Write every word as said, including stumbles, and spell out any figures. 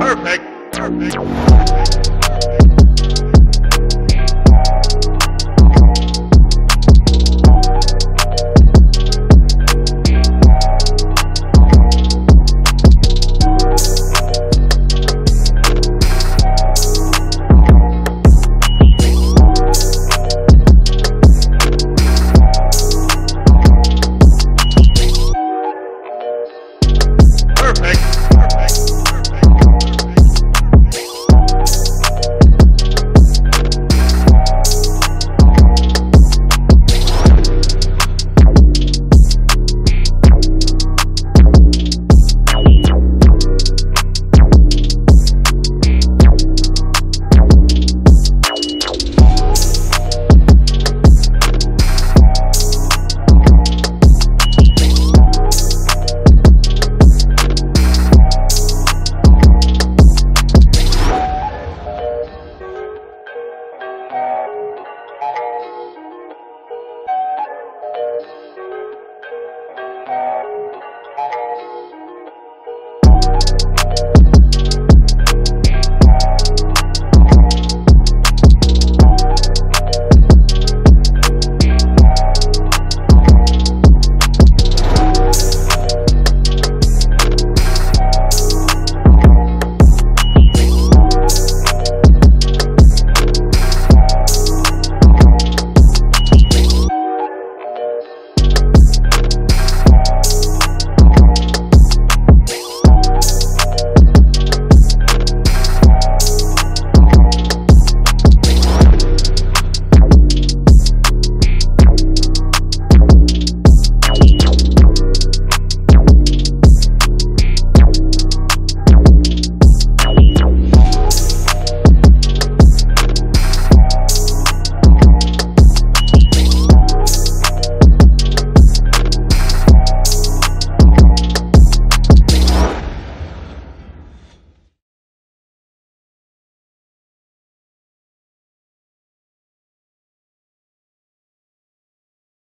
Perfect. Perfect.